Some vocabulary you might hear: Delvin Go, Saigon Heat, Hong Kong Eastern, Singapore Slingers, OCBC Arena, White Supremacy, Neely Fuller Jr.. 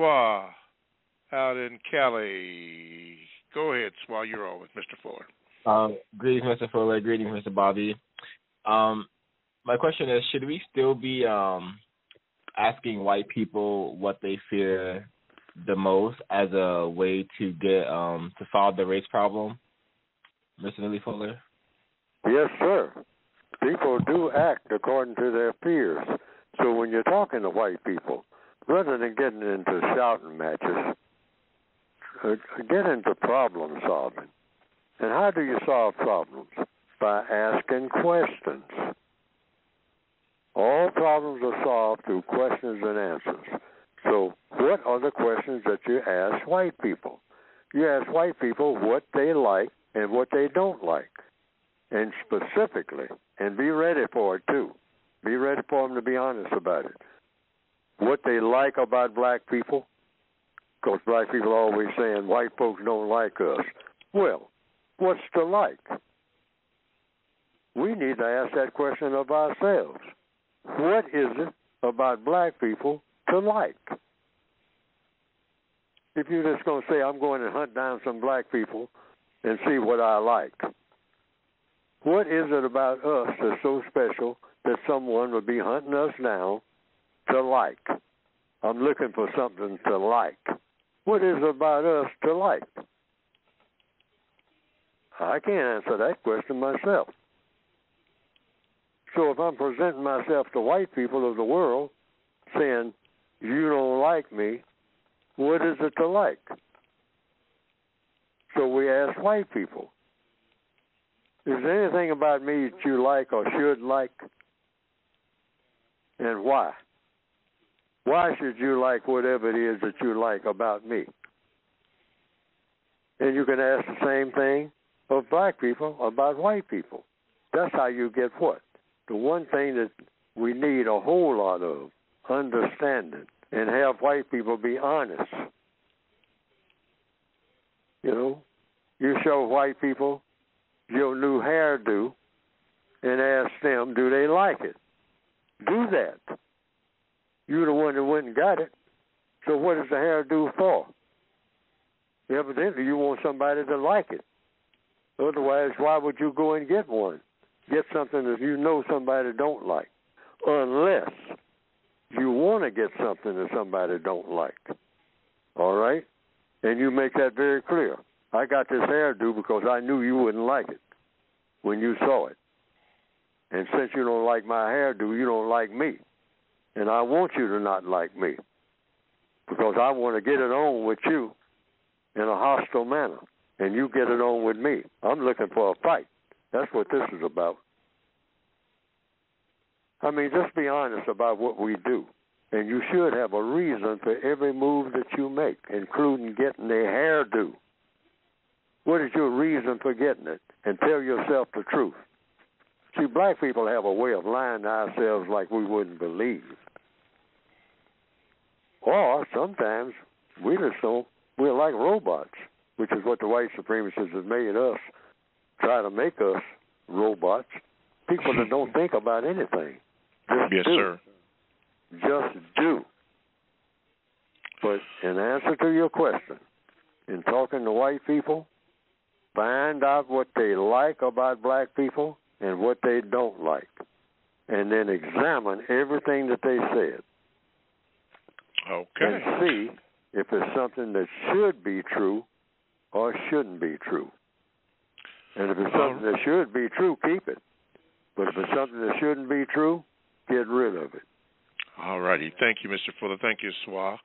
Swa out in Cali. Go ahead, Swa. You're on with Mr. Fuller. Greetings, Mr. Fuller. Greetings, Mr. Bobby. My question is, should we still be asking white people what they fear the most as a way to get to solve the race problem, Mr. Neely Fuller? Yes, sir. People do act according to their fears. So when you're talking to white people, rather than getting into shouting matches, get into problem solving. And how do you solve problems? By asking questions. All problems are solved through questions and answers. So what are the questions that you ask white people? You ask white people what they like and what they don't like, and specifically, and be ready for it too. Be ready for them to be honest about it. What they like about black people, because black people are always saying white folks don't like us. Well, what's to like? We need to ask that question of ourselves. What is it about black people to like? If you're just going to say, I'm going to hunt down some black people and see what I like, what is it about us that's so special that someone would be hunting us down to like? I'm looking for something to like. What is it about us to like? I can't answer that question myself. So if I'm presenting myself to white people of the world saying, you don't like me, what is it to like? So we ask white people, is there anything about me that you like or should like? And why? Why should you like whatever it is that you like about me? And you can ask the same thing of black people about white people. That's how you get what? The one thing that we need a whole lot of, understanding, and have white people be honest. You know, you show white people your new hairdo and ask them, do they like it? Do that. You're the one that went and got it, so what is the hairdo for? Evidently, you want somebody to like it. Otherwise, why would you go and get one? Get something that you know somebody don't like, unless you want to get something that somebody don't like. All right? And you make that very clear. I got this hairdo because I knew you wouldn't like it when you saw it. And since you don't like my hairdo, you don't like me. And I want you to not like me because I want to get it on with you in a hostile manner, and you get it on with me. I'm looking for a fight. That's what this is about. I mean, just be honest about what we do. And you should have a reason for every move that you make, including getting the hairdo. What is your reason for getting it? And tell yourself the truth. See, black people have a way of lying to ourselves like we wouldn't believe. Or sometimes we just don't, we're like robots, which is what the white supremacists have made us, try to make us robots, people that don't think about anything. Just yes, do. Sir. Just do. But in answer to your question, in talking to white people, find out what they like about black people and what they don't like, and then examine everything that they said. Okay. And see if it's something that should be true or shouldn't be true. And if it's something that should be true, keep it. But if it's something that shouldn't be true, get rid of it. All righty. Thank you, Mr. Fuller. Thank you, Swa.